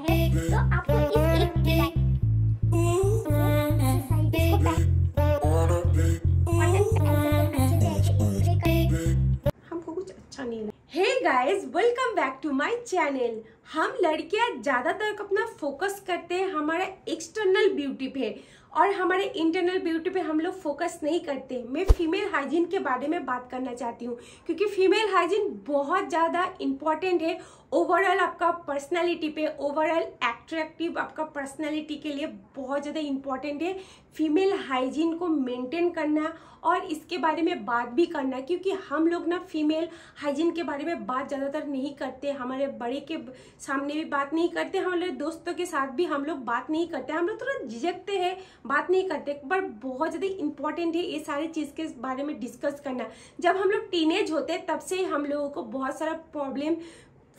तो आपको इस एक डिजाइन इसको बैक हमको कुछ अच्छा नहीं लगा। Hey guys, welcome back to my channel. हम लड़कियां ज़्यादातर अपना फोकस करते हैं हमारा एक्सटर्नल ब्यूटी पे और हमारे इंटरनल ब्यूटी पे हम लोग फोकस नहीं करते। मैं फीमेल हाइजीन के बारे में बात करना चाहती हूँ क्योंकि फीमेल हाइजीन बहुत ज़्यादा इम्पॉर्टेंट है ओवरऑल आपका पर्सनालिटी पे, ओवरऑल एट्रैक्टिव आपका पर्सनालिटी के लिए बहुत ज़्यादा इम्पॉर्टेंट है फीमेल हाइजीन को मेंटेन करना और इसके बारे में बात भी करना, क्योंकि हम लोग ना फीमेल हाइजीन के बारे में बात ज़्यादातर नहीं करते। हमारे बड़े के सामने भी बात नहीं करते, हमारे दोस्तों के साथ भी हम लोग बात नहीं करते, हम लोग थोड़ा झिझकते हैं, बात नहीं करते। पर बहुत ज़्यादा इम्पॉर्टेंट है ये सारी चीज़ के बारे में डिस्कस करना। जब हम लोग टीनेज होते हैं तब से हम लोगों को बहुत सारा प्रॉब्लम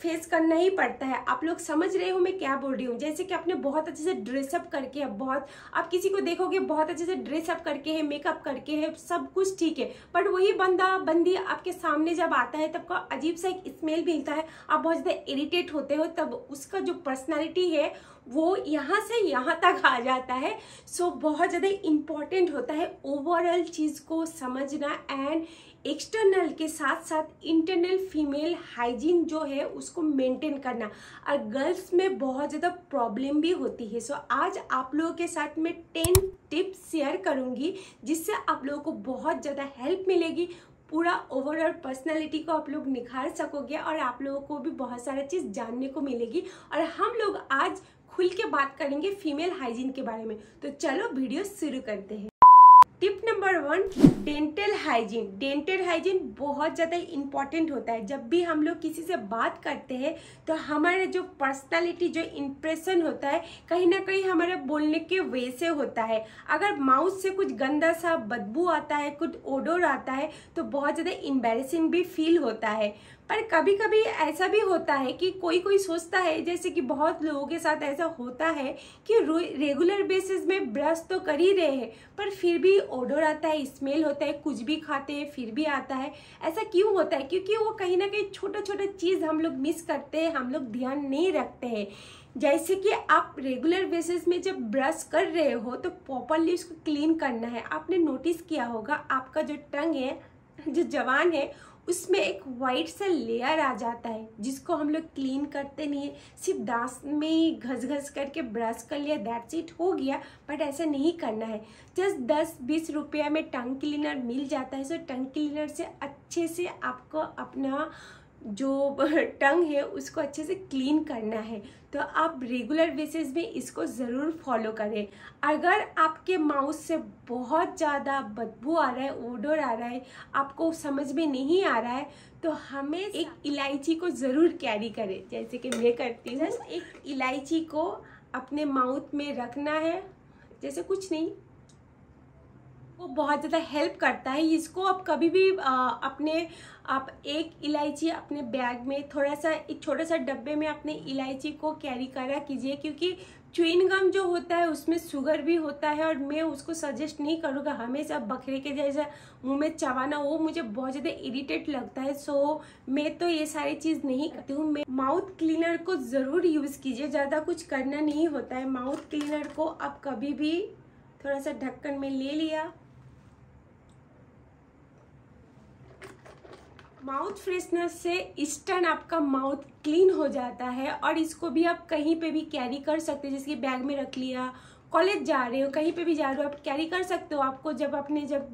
फेस करना ही पड़ता है। आप लोग समझ रहे हो मैं क्या बोल रही हूँ। जैसे कि आपने बहुत अच्छे से ड्रेसअप करके, बहुत आप किसी को देखोगे बहुत अच्छे से ड्रेसअप करके है, मेकअप करके है, सब कुछ ठीक है, बट वही बंदा बंदी आपके सामने जब आता है तब का अजीब सा एक स्मेल मिलता है, आप बहुत ज़्यादा इरिटेट होते हो, तब उसका जो पर्सनैलिटी है वो यहाँ से यहाँ तक आ जाता है। सो बहुत ज़्यादा इम्पॉर्टेंट होता है ओवरऑल चीज़ को समझना एंड एक्सटर्नल के साथ साथ इंटरनल फीमेल हाइजीन जो है उसको मेंटेन करना। और गर्ल्स में बहुत ज़्यादा प्रॉब्लम भी होती है। सो आज आप लोगों के साथ मैं 10 टिप्स शेयर करूँगी जिससे आप लोगों को बहुत ज़्यादा हेल्प मिलेगी, पूरा ओवरऑल पर्सनालिटी को आप लोग निखार सकोगे और आप लोगों को भी बहुत सारा चीज़ जानने को मिलेगी। और हम लोग आज खुल के बात करेंगे फीमेल हाइजीन के बारे में। तो चलो वीडियो शुरू करते हैं। Tip number 1, dental hygiene. Dental hygiene बहुत ज़्यादा इम्पॉर्टेंट होता है। जब भी हम लोग किसी से बात करते हैं तो हमारे जो पर्सनालिटी, जो इम्प्रेशन होता है, कहीं ना कहीं हमारे बोलने के वे से होता है। अगर माउथ से कुछ गंदा सा बदबू आता है, कुछ ओडोर आता है, तो बहुत ज़्यादा एम्बैरेसिंग भी फील होता है। पर कभी कभी ऐसा भी होता है कि कोई कोई सोचता है, जैसे कि बहुत लोगों के साथ ऐसा होता है कि रेगुलर बेसिस में ब्रश तो कर ही रहे हैं पर फिर भी ओडोर आता है, स्मेल होता है, कुछ भी खाते हैं फिर भी आता है। ऐसा क्यों होता है? क्योंकि वो कहीं ना कहीं छोटा छोटा चीज़ हम लोग मिस करते हैं, हम लोग ध्यान नहीं रखते हैं। जैसे कि आप रेगुलर बेसिस में जब ब्रश कर रहे हो तो प्रॉपरली उसको क्लीन करना है। आपने नोटिस किया होगा आपका जो टंग है, जो जवान है, उसमें एक वाइट सा लेयर आ जाता है जिसको हम लोग क्लीन करते नहीं है, सिर्फ दांत में ही घस घस करके ब्रश कर लिया, दैट्स इट, हो गया। बट ऐसा नहीं करना है। जस्ट 10-20 रुपया में टंग क्लीनर मिल जाता है। सो टंग क्लीनर से अच्छे से आपको अपना जो टंग है उसको अच्छे से क्लीन करना है। तो आप रेगुलर बेसिस में इसको ज़रूर फॉलो करें। अगर आपके माउथ से बहुत ज़्यादा बदबू आ रहा है, ओडोर आ रहा है, आपको समझ में नहीं आ रहा है, तो हमें एक इलायची को ज़रूर कैरी करें, जैसे कि मैं करती हूँ। जस्ट एक इलायची को अपने माउथ में रखना है, जैसे कुछ नहीं, वो बहुत ज़्यादा हेल्प करता है। इसको आप कभी भी आप एक इलायची अपने बैग में, थोड़ा सा एक छोटा सा डब्बे में अपने इलायची को कैरी करा कीजिए, क्योंकि च्युइंग गम जो होता है उसमें शुगर भी होता है और मैं उसको सजेस्ट नहीं करूँगा हमेशा बकरे के जैसा मुंह में चबाना, वो मुझे बहुत ज़्यादा इरिटेट लगता है। सो मैं तो ये सारी चीज़ नहीं करती हूँ। मैं माउथ क्लीनर को ज़रूर यूज़ कीजिए, ज़्यादा कुछ करना नहीं होता है। माउथ क्लीनर को आप कभी भी थोड़ा सा ढक्कन में ले लिया, माउथ फ्रेशनर से इंस्टेंट आपका माउथ क्लीन हो जाता है। और इसको भी आप कहीं पे भी कैरी कर सकते हो, जैसे बैग में रख लिया, कॉलेज जा रहे हो, कहीं पे भी जा रहे हो, आप कैरी कर सकते हो। आपको जब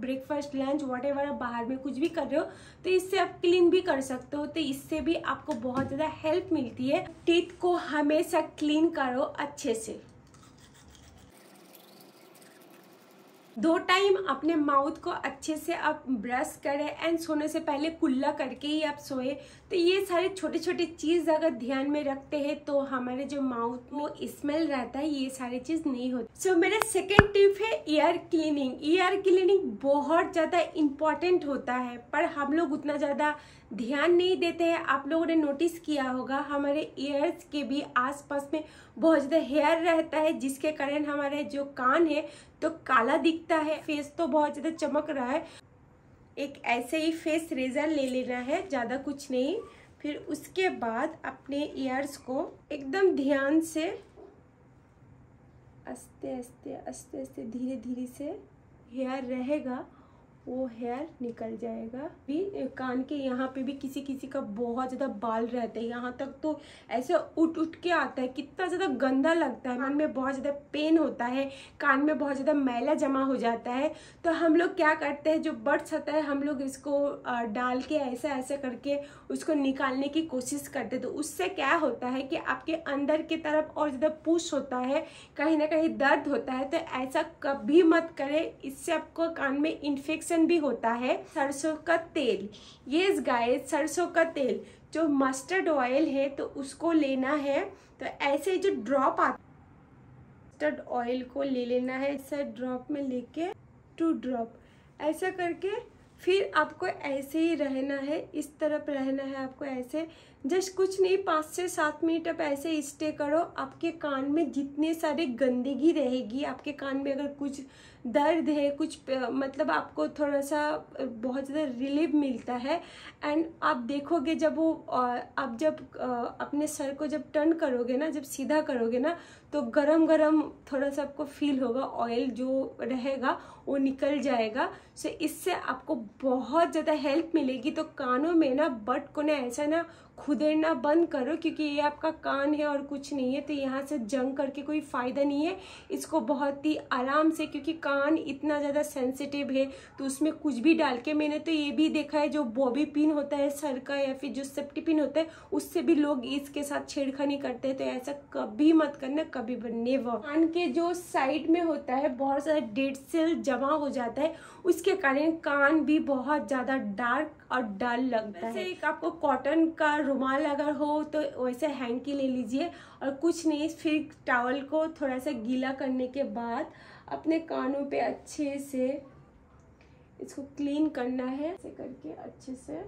ब्रेकफास्ट, लंच, व्हाटएवर आप बाहर में कुछ भी कर रहे हो तो इससे आप क्लीन भी कर सकते हो। तो इससे भी आपको बहुत ज़्यादा हेल्प मिलती है। टीथ को हमेशा क्लीन करो अच्छे से। 2 टाइम अपने माउथ को अच्छे से आप ब्रश करें एंड सोने से पहले कुल्ला करके ही आप सोए। तो ये सारे छोटे छोटे चीज़ अगर ध्यान में रखते हैं तो हमारे जो माउथ में स्मेल रहता है ये सारी चीज़ नहीं होती। सो मेरा सेकेंड टिप है ईयर क्लीनिंग। ईयर क्लीनिंग बहुत ज़्यादा इम्पॉर्टेंट होता है पर हम लोग उतना ज़्यादा ध्यान नहीं देते हैं। आप लोगों ने नोटिस किया होगा हमारे ईयर्स के भी आसपास में बहुत ज़्यादा हेयर रहता है जिसके कारण हमारे जो कान है तो काला दिखता है, फेस तो बहुत ज़्यादा चमक रहा है। एक ऐसे ही फेस रेजर ले लेना है, ज़्यादा कुछ नहीं। फिर उसके बाद अपने ईयर्स को एकदम ध्यान से आस्ते आस्ते धीरे धीरे से हेयर रहेगा वो हेयर निकल जाएगा। भी कान के यहाँ पे भी किसी का बहुत ज़्यादा बाल रहता है, यहाँ तक तो ऐसे उठ के आता है, कितना ज़्यादा गंदा लगता है, मन में बहुत ज़्यादा पेन होता है, कान में बहुत ज़्यादा मैला जमा हो जाता है। तो हम लोग क्या करते हैं, जो बड्स होता है हम लोग इसको डाल के ऐसा करके उसको निकालने की कोशिश करते हैं। तो उससे क्या होता है कि आपके अंदर की तरफ और ज़्यादा पुश होता है, कहीं ना कहीं दर्द होता है। तो ऐसा कभी मत करें, इससे आपको कान में इन्फेक्शन भी होता है। सरसों का तेल, यस गाइस, सरसों का तेल जो मस्टर्ड ऑयल है तो उसको लेना है। तो ऐसे जो ड्रॉप आता मस्टर्ड ऑयल को ले लेना है, ऐसा ड्रॉप में लेके 2 ड्रॉप ऐसा करके, फिर आपको ऐसे ही रहना है, इस तरफ रहना है आपको ऐसे। जस्ट कुछ नहीं 5 से 7 मिनट आप ऐसे स्टे करो। आपके कान में जितने सारे गंदगी रहेगी, आपके कान में अगर कुछ दर्द है, कुछ मतलब आपको थोड़ा सा बहुत ज़्यादा रिलीफ मिलता है। एंड आप देखोगे जब वो आप जब अपने सर को जब टर्न करोगे ना, जब सीधा करोगे ना, तो गरम थोड़ा सा आपको फील होगा, ऑयल जो रहेगा वो निकल जाएगा। सो इससे आपको बहुत ज़्यादा हेल्प मिलेगी। तो कानों में ना बट को ना ऐसा ना खुदेड़ना बंद करो, क्योंकि ये आपका कान है और कुछ नहीं है। तो यहाँ से जंग करके कोई फ़ायदा नहीं है, इसको बहुत ही आराम से, क्योंकि कान इतना ज़्यादा सेंसिटिव है तो उसमें कुछ भी डाल के, मैंने तो ये भी देखा है जो बॉबी पिन होता है सर का या फिर जो सेफ्टी पिन होता है उससे भी लोग इसके साथ छेड़खानी करते हैं। तो ऐसा कभी मत करना, कभी बनने वो। कान के जो साइड में होता है बहुत सारा डेड सेल जमा हो जाता है, उसके कारण कान भी बहुत ज़्यादा डार्क और डल लगता है। एक आपको कॉटन का रुमाल अगर हो तो वैसे हैंकी ले लीजिए और कुछ नहीं, फिर टॉवल को थोड़ा सा गीला करने के बाद अपने कानों पे अच्छे से इसको क्लीन करना है, ऐसे करके अच्छे से।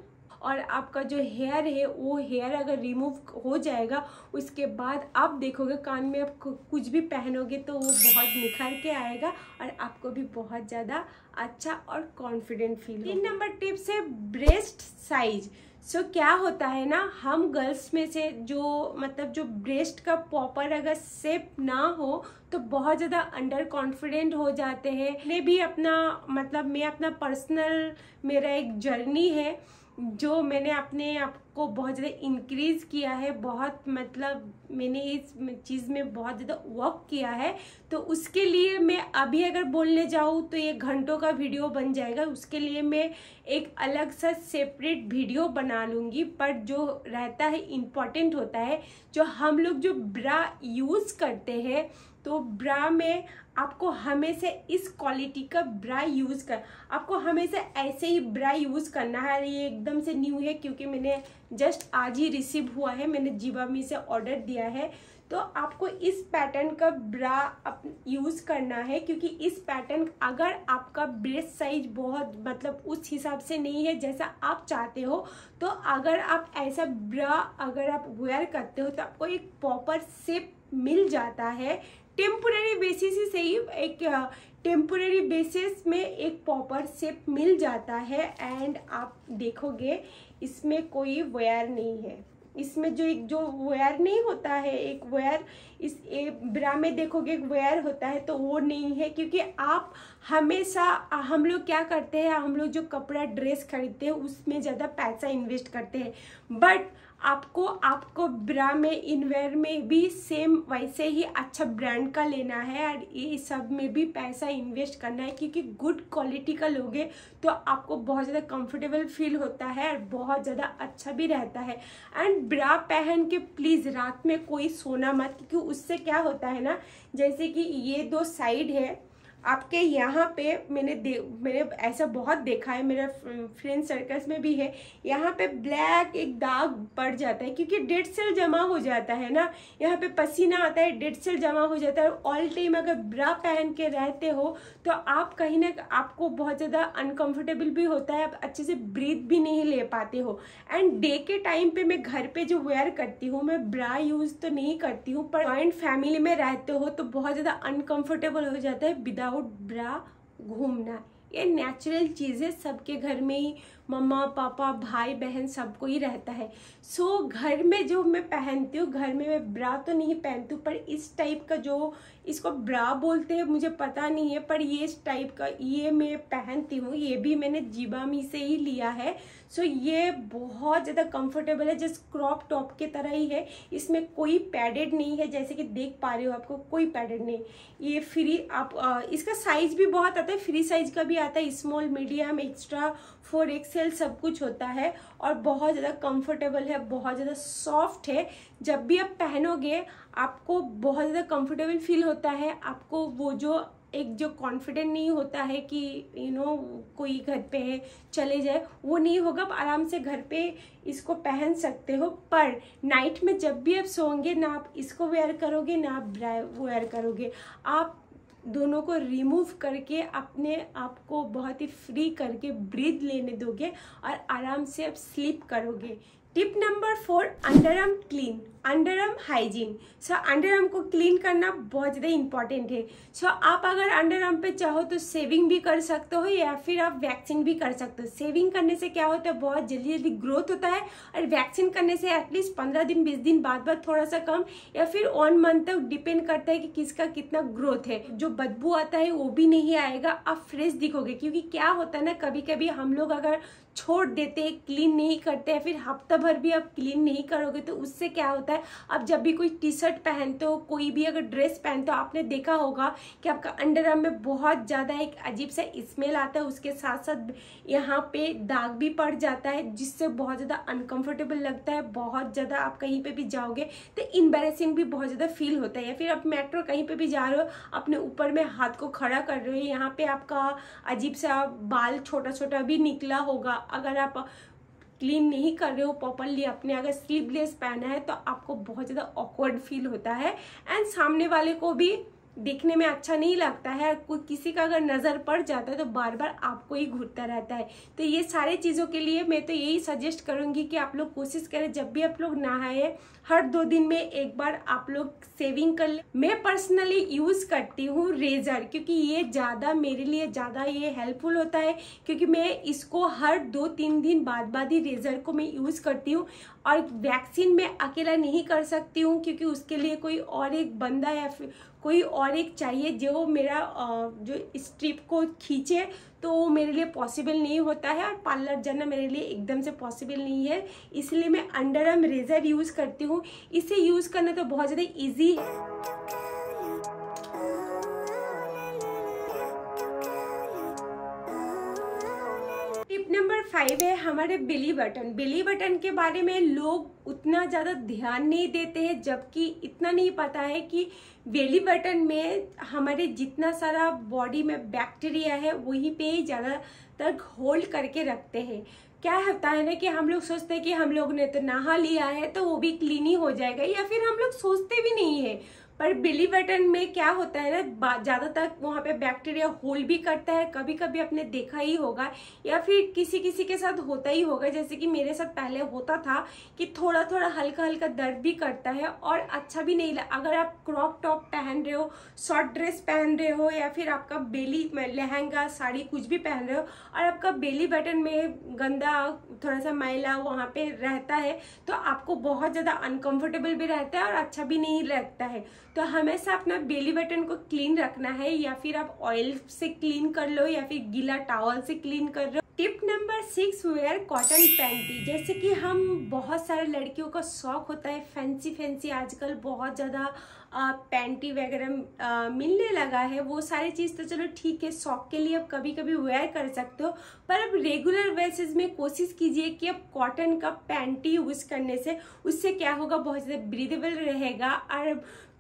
और आपका जो हेयर है वो हेयर अगर रिमूव हो जाएगा उसके बाद आप देखोगे कान में आप कुछ भी पहनोगे तो वो बहुत निखर के आएगा और आपको भी बहुत ज़्यादा अच्छा और कॉन्फिडेंट फील। 3 नंबर टिप्स है ब्रेस्ट साइज। सो क्या होता है ना, हम गर्ल्स में से जो मतलब जो ब्रेस्ट का प्रॉपर अगर शेप ना हो तो बहुत ज़्यादा अंडर कॉन्फिडेंट हो जाते हैं। मैं भी अपना मतलब मैं अपना पर्सनल मेरा एक जर्नी है जो मैंने अपने आप को बहुत ज़्यादा इंक्रीज़ किया है, बहुत मतलब मैंने इस चीज़ में बहुत ज़्यादा वर्क किया है। तो उसके लिए मैं अभी अगर बोलने जाऊँ तो ये घंटों का वीडियो बन जाएगा, उसके लिए मैं एक अलग सा सेपरेट वीडियो बना लूँगी। पर जो रहता है इम्पॉर्टेंट होता है, जो हम लोग जो ब्रा यूज़ करते हैं तो ब्रा में आपको हमेशा इस क्वालिटी का ब्रा यूज़ कर, आपको हमेशा ऐसे ही ब्रा यूज़ करना है। ये एकदम से न्यू है क्योंकि मैंने जस्ट आज ही रिसीव हुआ है, मैंने जिवामी से ऑर्डर दिया है। तो आपको इस पैटर्न का ब्रा यूज़ करना है, क्योंकि इस पैटर्न अगर आपका ब्रेस्ट साइज बहुत मतलब उस हिसाब से नहीं है जैसा आप चाहते हो, तो अगर आप ऐसा ब्रा अगर आप वेयर करते हो तो आपको एक प्रॉपर शेप मिल जाता है। टेम्पोरेरी बेसिस ही सही, एक टेम्पोरेरी बेसिस में एक प्रॉपर शेप मिल जाता है। एंड आप देखोगे इसमें कोई वेयर नहीं है, इसमें जो एक जो वेयर नहीं होता है, एक वेयर इस ब्रा में देखोगे एक वेयर होता है तो वो नहीं है। क्योंकि आप हमेशा हम लोग क्या करते हैं, हम लोग जो कपड़ा ड्रेस खरीदते हैं उसमें ज़्यादा पैसा इन्वेस्ट करते हैं, बट आपको ब्रा में इनवेयर में भी सेम वैसे ही अच्छा ब्रांड का लेना है और ये सब में भी पैसा इन्वेस्ट करना है। क्योंकि गुड क्वालिटी का लोगे तो आपको बहुत ज़्यादा कंफर्टेबल फील होता है और बहुत ज़्यादा अच्छा भी रहता है। एंड ब्रा पहन के प्लीज़ रात में कोई सोना मत, क्योंकि उससे क्या होता है ना, जैसे कि ये 2 साइड है आपके, यहाँ पे मैंने ऐसा बहुत देखा है, मेरा फ्रेंड सर्कल्स में भी है, यहाँ पे ब्लैक एक दाग पड़ जाता है क्योंकि डेड सेल जमा हो जाता है ना, यहाँ पे पसीना आता है, डेड सेल जमा हो जाता है। ऑल टाइम अगर ब्रा पहन के रहते हो तो आप कहीं ना आपको बहुत ज़्यादा अनकम्फर्टेबल भी होता है, आप अच्छे से ब्रीथ भी नहीं ले पाते हो। एंड डे के टाइम पर मैं घर पर जो वेयर करती हूँ, मैं ब्रा यूज़ तो नहीं करती हूँ, पर जॉइंट फैमिली में रहते हो तो बहुत ज़्यादा अनकम्फर्टेबल हो जाता है विदाउट ब्रा घूमना। ये नेचुरल चीज़ है, सबके घर में ही मम्मा पापा भाई बहन सबको ही रहता है। सो घर में जो मैं पहनती हूँ, घर में मैं ब्रा तो नहीं पहनती हूँ, पर इस टाइप का जो इसको ब्रा बोलते हैं मुझे पता नहीं है, पर ये इस टाइप का ये मैं पहनती हूँ। ये भी मैंने जिबामी से ही लिया है। सो ये बहुत ज़्यादा कंफर्टेबल है, जस्ट क्रॉप टॉप की तरह ही है। इसमें कोई पैडेड नहीं है, जैसे कि देख पा रहे हो आपको कोई पैडेड नहीं। ये फ्री आप इसका साइज भी बहुत आता है, फ्री साइज का भी आता है, स्मॉल मीडियम एक्स्ट्रा 4XL सब कुछ होता है। और बहुत ज़्यादा कंफर्टेबल है, बहुत ज़्यादा सॉफ्ट है। जब भी आप पहनोगे आपको बहुत ज़्यादा कंफर्टेबल फील होता है। आपको वो जो एक जो कॉन्फिडेंट नहीं होता है कि यू नो कोई घर पे है चले जाए, वो नहीं होगा। आप आराम से घर पे इसको पहन सकते हो। पर नाइट में जब भी आप सोएंगे ना आप इसको वेयर करोगे ना आप ब्रा वेयर करोगे, आप दोनों को रिमूव करके अपने आप को बहुत ही फ्री करके ब्रीथ लेने दोगे और आराम से आप स्लीप करोगे। Tip number 4 underarm clean, underarm hygiene. So underarm को क्लीन करना बहुत ज़्यादा इंपॉर्टेंट है। सो आप अगर अंडरआर्म पे चाहो तो सेविंग भी कर सकते हो या फिर आप वैक्सिंग भी कर सकते हो। सेविंग करने से क्या होता है, बहुत जल्दी जल्दी ग्रोथ होता है। और वैक्सिंग करने से एटलीस्ट 15 दिन 20 दिन बाद थोड़ा सा कम या फिर 1 मंथ तक, डिपेंड करता है कि किसका कितना ग्रोथ है। जो बदबू आता है वो भी नहीं आएगा, आप फ्रेश दिखोगे। क्योंकि क्या होता है ना, कभी कभी हम लोग अगर छोड़ देते हैं, क्लीन नहीं करते या फिर हफ्ता भर भी आप क्लीन नहीं करोगे, तो उससे क्या होता है, आप जब भी कोई टी शर्ट पहनते हो, कोई भी अगर ड्रेस पहनते हो, आपने देखा होगा कि आपका अंडरआर्म में बहुत ज़्यादा एक अजीब सा स्मेल आता है। उसके साथ साथ यहाँ पे दाग भी पड़ जाता है, जिससे बहुत ज़्यादा अनकंफर्टेबल लगता है। बहुत ज़्यादा आप कहीं पर भी जाओगे तो एम्बैरेसिंग भी बहुत ज़्यादा फील होता है। या फिर आप मेट्रो कहीं पर भी जा रहे हो, अपने ऊपर में हाथ को खड़ा कर रहे हो, यहाँ पर आपका अजीब सा बाल छोटा छोटा भी निकला होगा। अगर आप क्लीन नहीं कर रहे हो प्रॉपरली, अपने अगर स्लीवलेस पहना है तो आपको बहुत ज़्यादा ऑकवर्ड फील होता है एंड सामने वाले को भी देखने में अच्छा नहीं लगता है। कोई किसी का अगर नज़र पड़ जाता है तो बार बार आपको ही घूरता रहता है। तो ये सारे चीज़ों के लिए मैं तो यही सजेस्ट करूँगी कि आप लोग कोशिश करें जब भी आप लोग नहाएं, हर 2 दिन में एक बार आप लोग सेविंग कर लें। मैं पर्सनली यूज़ करती हूँ रेज़र, क्योंकि ये ज़्यादा मेरे लिए ज़्यादा ये हेल्पफुल होता है। क्योंकि मैं इसको हर 2-3 दिन बाद ही रेज़र को मैं यूज़ करती हूँ। और वैक्सीन मैं अकेला नहीं कर सकती हूँ, क्योंकि उसके लिए कोई और एक बंदा या फिर कोई और एक चाहिए जो मेरा जो स्ट्रिप को खींचे, तो वो मेरे लिए पॉसिबल नहीं होता है। और पार्लर जाना मेरे लिए एकदम से पॉसिबल नहीं है, इसलिए मैं अंडरआर्म रेजर यूज़ करती हूँ। इसे यूज़ करना तो बहुत ज़्यादा इजी है। टिप नंबर 5 है हमारे बेली बटन। बेली बटन के बारे में लोग उतना ज़्यादा ध्यान नहीं देते हैं, जबकि इतना नहीं पता है कि बेली बटन में हमारे जितना सारा बॉडी में बैक्टीरिया है वहीं पे ही ज़्यादा तक होल्ड करके रखते हैं। क्या होता है ना कि हम लोग सोचते हैं कि हम लोग ने तो नहा लिया है तो वो भी क्लीन ही हो जाएगा, या फिर हम लोग सोचते भी नहीं है। पर बेली बटन में क्या होता है ना, ज़्यादातर वहाँ पे बैक्टीरिया होल्ड भी करता है। कभी कभी आपने देखा ही होगा या फिर किसी किसी के साथ होता ही होगा, जैसे कि मेरे साथ पहले होता था कि थोड़ा थोड़ा हल्का हल्का दर्द भी करता है और अच्छा भी नहीं लगा। अगर आप क्रॉप टॉप पहन रहे हो, शॉर्ट ड्रेस पहन रहे हो या फिर आपका बेली लहंगा साड़ी कुछ भी पहन रहे हो और आपका बेली बटन में गंदा थोड़ा सा मैला वहाँ पर रहता है, तो आपको बहुत ज़्यादा अनकम्फर्टेबल भी रहता है और अच्छा भी नहीं लगता है। तो हमेशा अपना बेली बटन को क्लीन रखना है, या फिर आप ऑयल से क्लीन कर लो या फिर गीला टॉवल से क्लीन कर लो। Tip number 6 wear cotton panty. जैसे कि हम बहुत सारे लड़कियों का शौक होता है फैंसी फैंसी, आजकल बहुत ज़्यादा पैंटी वगैरह मिलने लगा है। वो सारी चीज़ तो चलो ठीक है, शौक के लिए आप कभी कभी वेयर कर सकते हो, पर आप रेगुलर बेसिस में कोशिश कीजिए कि आप कॉटन का पैंटी यूज़ करने से, उससे क्या होगा, बहुत ज़्यादा ब्रीदेबल रहेगा। और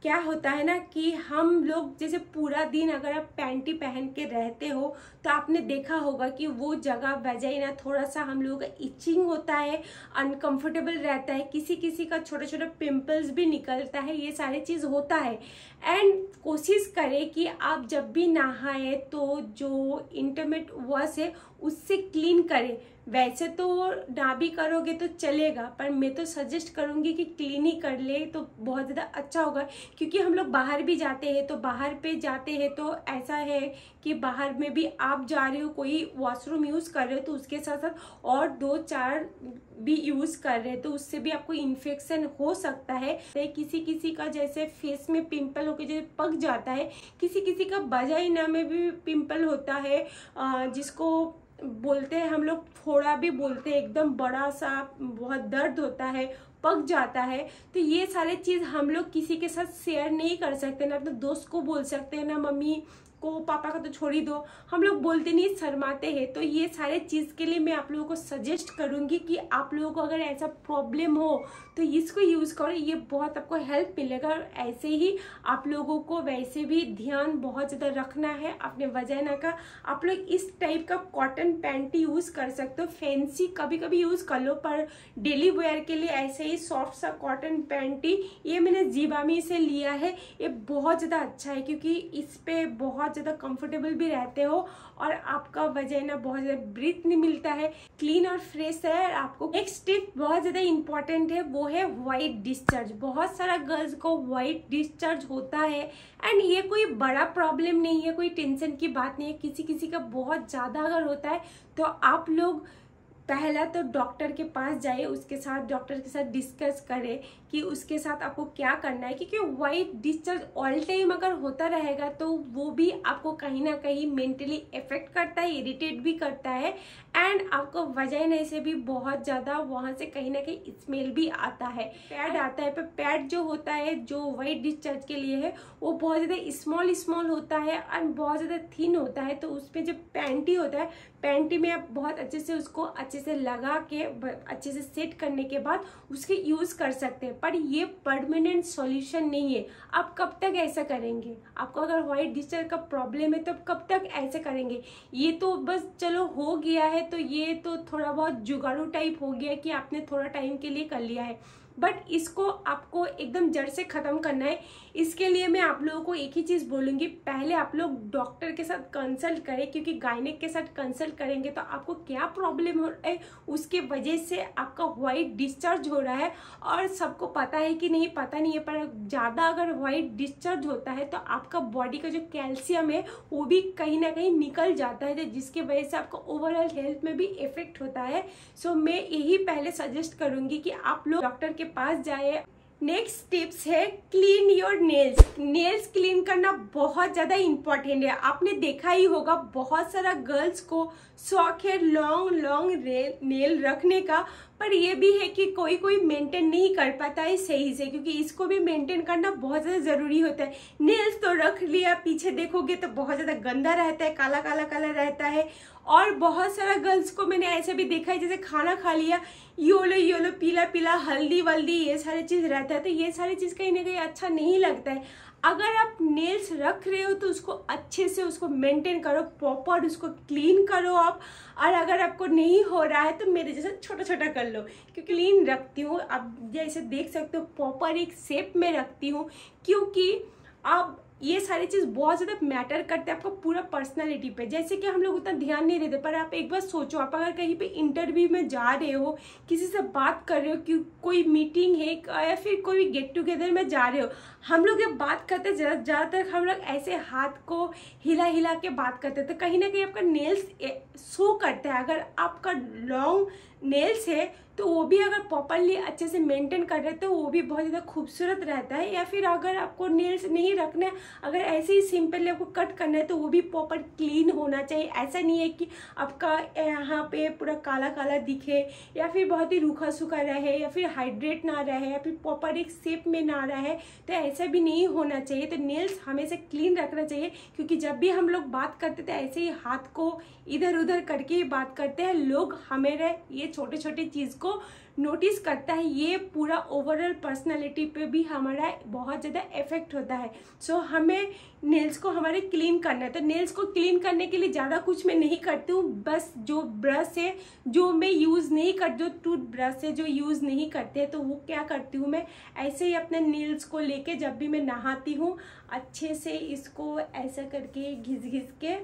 क्या होता है ना कि हम लोग जैसे पूरा दिन अगर आप पैंटी पहन के रहते हो तो आपने देखा होगा कि वो जगह वजाइना थोड़ा सा हम लोग इचिंग होता है, अनकंफर्टेबल रहता है, किसी किसी का छोटा छोटा पिंपल्स भी निकलता है, ये सारी चीज़ होता है। एंड कोशिश करें कि आप जब भी नहाएं तो जो इंटरमेट वॉश है उससे क्लीन करें। वैसे तो ना भी करोगे तो चलेगा, पर मैं तो सजेस्ट करूँगी कि क्लीन ही कर ले तो बहुत ज़्यादा अच्छा होगा। क्योंकि हम लोग बाहर भी जाते हैं, तो बाहर पे जाते हैं तो ऐसा है कि बाहर में भी आप जा रहे हो, कोई वॉशरूम यूज़ कर रहे हो तो उसके साथ साथ और दो चार भी यूज़ कर रहे हो तो उससे भी आपको इन्फेक्शन हो सकता है। किसी का जैसे फेस में पिम्पल होकर जैसे पक जाता है, किसी का बजाय ना में भी पिम्पल होता है, जिसको बोलते हैं हम लोग फोड़ा भी बोलते हैं, एकदम बड़ा सा बहुत दर्द होता है, पक जाता है। तो ये सारे चीज़ हम लोग किसी के साथ शेयर नहीं कर सकते, ना अपने दोस्त को बोल सकते हैं, ना मम्मी को पापा का तो छोड़ ही दो, हम लोग बोलते नहीं, शर्माते हैं। तो ये सारे चीज़ के लिए मैं आप लोगों को सजेस्ट करूँगी कि आप लोगों को अगर ऐसा प्रॉब्लम हो तो इसको यूज़ करो, ये बहुत आपको हेल्प मिलेगा। और ऐसे ही आप लोगों को वैसे भी ध्यान बहुत ज़्यादा रखना है अपने वजाइना का। आप लोग इस टाइप का कॉटन पैंट यूज़ कर सकते हो, फैंसी कभी कभी यूज़ कर लो, पर डेली वेयर के लिए ऐसे ही सॉफ्ट सा कॉटन पैंटी, ये मैंने जीवामी से लिया है, ये बहुत ज़्यादा अच्छा है क्योंकि इस पर बहुत ज़्यादा कंफर्टेबल भी रहते हो और आपका वजाइना बहुत ज़्यादा ब्रीथ नहीं मिलता है, क्लीन और फ्रेश है आपको। नेक्स्ट टिप बहुत ज़्यादा इंपॉर्टेंट है, वो है वाइट डिस्चार्ज। बहुत सारा गर्ल्स को वाइट डिस्चार्ज होता है एंड ये कोई बड़ा प्रॉब्लम नहीं है, कोई टेंशन की बात नहीं है। किसी का बहुत ज़्यादा अगर होता है तो आप लोग पहला तो डॉक्टर के पास जाए, उसके साथ डॉक्टर के साथ डिस्कस करें कि उसके साथ आपको क्या करना है, क्योंकि वाइट डिस्चार्ज ऑल टाइम अगर होता रहेगा तो वो भी आपको कहीं ना कहीं मेंटली इफेक्ट करता है, इरिटेट भी करता है एंड आपको वजाइना से भी बहुत ज़्यादा वहाँ से कहीं ना कहीं स्मेल भी आता है, पैड आता है। पर पैड जो होता है जो वाइट डिस्चार्ज के लिए है वो बहुत ज़्यादा स्मॉल होता है एंड बहुत ज़्यादा थिन होता है, तो उस पर जो पैंटी होता है, पैंटी में आप बहुत अच्छे से उसको अच्छे से लगा के अच्छे से सेट करने के बाद उसके यूज़ कर सकते हैं। पर ये परमानेंट सॉल्यूशन नहीं है। आप कब तक ऐसा करेंगे? आपको अगर वाइट डिस्चार्ज का प्रॉब्लम है तो आप कब तक ऐसे करेंगे? ये तो बस चलो हो गया है, तो ये तो थोड़ा बहुत जुगाड़ू टाइप हो गया कि आपने थोड़ा टाइम के लिए कर लिया है, बट इसको आपको एकदम जड़ से ख़त्म करना है। इसके लिए मैं आप लोगों को एक ही चीज़ बोलूँगी, पहले आप लोग डॉक्टर के साथ कंसल्ट करें, क्योंकि गायनेक के साथ कंसल्ट करेंगे तो आपको क्या प्रॉब्लम हो रहा है, उसके वजह से आपका वाइट डिस्चार्ज हो रहा है। और सबको पता है कि नहीं पता नहीं है, पर ज़्यादा अगर वाइट डिस्चार्ज होता है तो आपका बॉडी का जो कैल्शियम है वो भी कहीं ना कहीं निकल जाता है, जिसके वजह से आपका ओवरऑल हेल्थ में भी इफेक्ट होता है। सो मैं यही पहले सजेस्ट करूँगी कि आप लोग डॉक्टर के पास जाए। नेक्स्ट टिप्स है clean your nails. Nails clean करना बहुत ज़्यादा इम्पॉर्टेंट है। आपने देखा ही होगा बहुत सारा गर्ल्स को शौक है लॉन्ग नेल रखने का, पर यह भी है कि कोई मेंटेन नहीं कर पाता है सही से, क्योंकि इसको भी मेंटेन करना बहुत ज़्यादा ज़रूरी होता है। नेल्स तो रख लिया, पीछे देखोगे तो बहुत ज़्यादा गंदा रहता है, काला काला काला रहता है। और बहुत सारा गर्ल्स को मैंने ऐसे भी देखा है जैसे खाना खा लिया, योलो पीला पीला हल्दी वल्दी ये सारी चीज़ रहता है, तो ये सारी चीज़ कहीं ना कहीं अच्छा नहीं लगता है। अगर आप नेल्स रख रहे हो तो उसको अच्छे से उसको मेंटेन करो, प्रॉपर उसको क्लीन करो आप। और अगर आपको नहीं हो रहा है तो मेरे जैसा छोटा छोटा कर लो, क्योंकि क्लीन रखती हूँ, आप जैसे देख सकते हो प्रॉपर एक शेप में रखती हूँ, क्योंकि आप ये सारी चीज़ बहुत ज़्यादा मैटर करते हैं आपका पूरा पर्सनालिटी पे। जैसे कि हम लोग उतना ध्यान नहीं देते, पर आप एक बार सोचो, आप अगर कहीं पे इंटरव्यू में जा रहे हो, किसी से बात कर रहे हो, कि कोई मीटिंग है या फिर कोई गेट टुगेदर में जा रहे हो, हम लोग जब बात करते हैं ज़्यादातर हम लोग ऐसे हाथ को हिला हिला के बात करते हैं, तो कहीं ना कहीं आपका नेल्स शो करता है। अगर आपका लॉन्ग नेल्स है तो वो भी अगर प्रॉपरली अच्छे से मेंटेन कर रहे हैं तो वो भी बहुत ज़्यादा खूबसूरत रहता है। या फिर अगर आपको नेल्स नहीं रखना है, अगर ऐसे ही सिंपली आपको कट करना है तो वो भी प्रॉपर क्लीन होना चाहिए। ऐसा नहीं है कि आपका यहाँ पे पूरा काला काला दिखे या फिर बहुत ही रूखा सूखा रहे या फिर हाइड्रेट ना रहे या फिर प्रॉपर एक शेप में ना रहे, तो ऐसा भी नहीं होना चाहिए। तो नेल्स हमेशा क्लीन रखना चाहिए, क्योंकि जब भी हम लोग बात करते थे ऐसे ही हाथ को इधर उधर करके ही बात करते हैं, लोग हमारे ये छोटे छोटे चीज़ को नोटिस करता है। ये पूरा ओवरऑल पर्सनालिटी पे भी हमारा बहुत ज़्यादा इफेक्ट होता है। सो हमें नेल्स को हमारे क्लीन करना है। तो नेल्स को क्लीन करने के लिए ज़्यादा कुछ मैं नहीं करती हूँ, बस जो ब्रश है जो मैं यूज़ नहीं करती, जो टूथ ब्रश है जो यूज़ नहीं करते हैं, तो वो क्या करती हूँ मैं ऐसे ही अपने नेल्स को लेके जब भी मैं नहाती हूँ अच्छे से इसको ऐसा करके घिस घिस के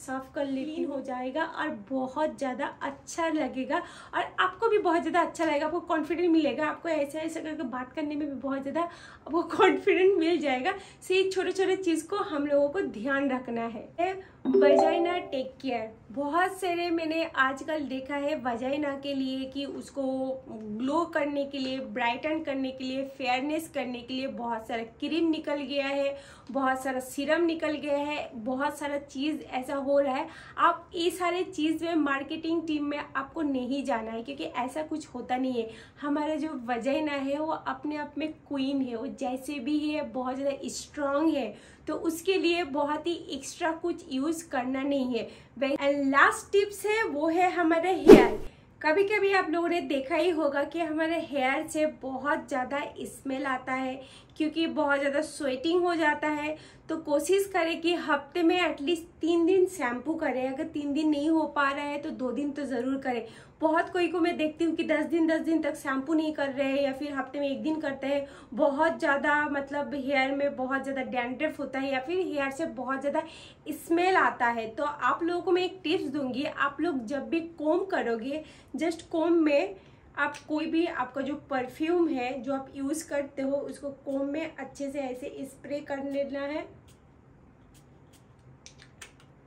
साफ कर क्लीन हो जाएगा और बहुत ज़्यादा अच्छा लगेगा और आपको भी बहुत ज़्यादा अच्छा लगेगा। आपको कॉन्फिडेंट मिलेगा, आपको ऐसा ऐसा करके बात करने में भी बहुत ज़्यादा आपको कॉन्फिडेंट मिल जाएगा। सो ये छोटे छोटे चीज़ को हम लोगों को ध्यान रखना है। वजाइना टेक केयर, बहुत सारे मैंने आजकल देखा है वजाइना के लिए कि उसको ग्लो करने के लिए, ब्राइटन करने के लिए, फेयरनेस करने के लिए बहुत सारा क्रीम निकल गया है, बहुत सारा सीरम निकल गया है, बहुत सारा चीज़ ऐसा हो रहा है। आप ये सारे चीज़ में मार्केटिंग टीम में आपको नहीं जाना है क्योंकि ऐसा कुछ होता नहीं है। हमारा जो वजाइना है वो अपने आप में क्वीन है, वो जैसे भी है बहुत ज़्यादा स्ट्रॉन्ग है, तो उसके लिए बहुत ही एक्स्ट्रा कुछ यूज़ करना नहीं है। एंड लास्ट टिप्स है वो है हमारे हेयर। कभी कभी आप लोगों ने देखा ही होगा कि हमारे हेयर से बहुत ज़्यादा स्मेल आता है क्योंकि बहुत ज़्यादा स्वेटिंग हो जाता है। तो कोशिश करें कि हफ्ते में एटलीस्ट 3 दिन शैम्पू करें, अगर 3 दिन नहीं हो पा रहा है तो 2 दिन तो ज़रूर करें। बहुत कोई को मैं देखती हूँ कि 10 दिन तक शैम्पू नहीं कर रहे हैं या फिर हफ्ते में 1 दिन करते हैं। बहुत ज़्यादा मतलब हेयर में बहुत ज़्यादा डैंड्रफ होता है या फिर हेयर से बहुत ज़्यादा स्मेल आता है। तो आप लोगों को मैं एक टिप्स दूँगी, आप लोग जब भी कोम करोगे, जस्ट कोम में आप कोई भी आपका जो परफ्यूम है जो आप यूज़ करते हो उसको कोम में अच्छे से ऐसे स्प्रे कर लेना है।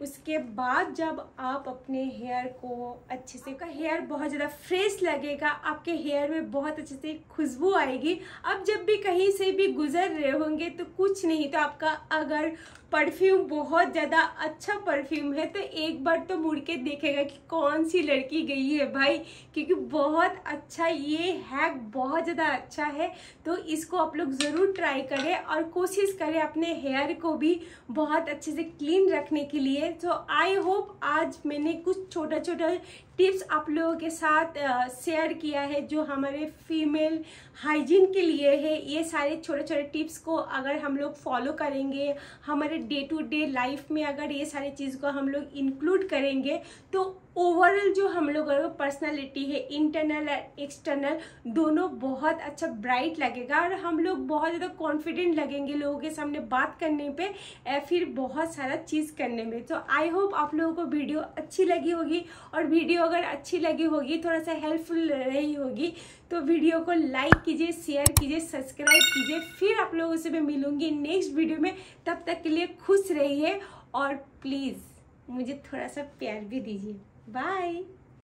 उसके बाद जब आप अपने हेयर को अच्छे से, आपका हेयर बहुत ज़्यादा फ्रेश लगेगा, आपके हेयर में बहुत अच्छे से खुशबू आएगी। अब जब भी कहीं से भी गुजर रहे होंगे तो कुछ नहीं तो आपका अगर परफ्यूम बहुत ज़्यादा अच्छा परफ्यूम है तो एक बार तो मुड़ के देखेगा कि कौन सी लड़की गई है भाई, क्योंकि बहुत अच्छा ये हैक बहुत ज़्यादा अच्छा है। तो इसको आप लोग ज़रूर ट्राई करें और कोशिश करें अपने हेयर को भी बहुत अच्छे से क्लीन रखने के लिए। तो आई होप आज मैंने कुछ छोटा छोटा टिप्स आप लोगों के साथ शेयर किया है जो हमारे फीमेल हाइजीन के लिए है। ये सारे छोटे छोटे टिप्स को अगर हम लोग फॉलो करेंगे, हमारे डे टू डे लाइफ में अगर ये सारी चीज़ को हम लोग इंक्लूड करेंगे तो ओवरऑल जो हम लोगों का पर्सनालिटी है इंटरनल और एक्सटर्नल दोनों बहुत अच्छा ब्राइट लगेगा और हम लोग बहुत ज़्यादा कॉन्फिडेंट लगेंगे लोगों के सामने बात करने पे या फिर बहुत सारा चीज़ करने में। तो आई होप आप लोगों को वीडियो अच्छी लगी होगी और वीडियो अगर अच्छी लगी होगी, थोड़ा सा हेल्पफुल रही होगी तो वीडियो को लाइक कीजिए, शेयर कीजिए, सब्सक्राइब कीजिए। फिर आप लोगों से मैं मिलूँगी नेक्स्ट वीडियो में। तब तक के लिए खुश रहिए और प्लीज़ मुझे थोड़ा सा प्यार भी दीजिए। बाय।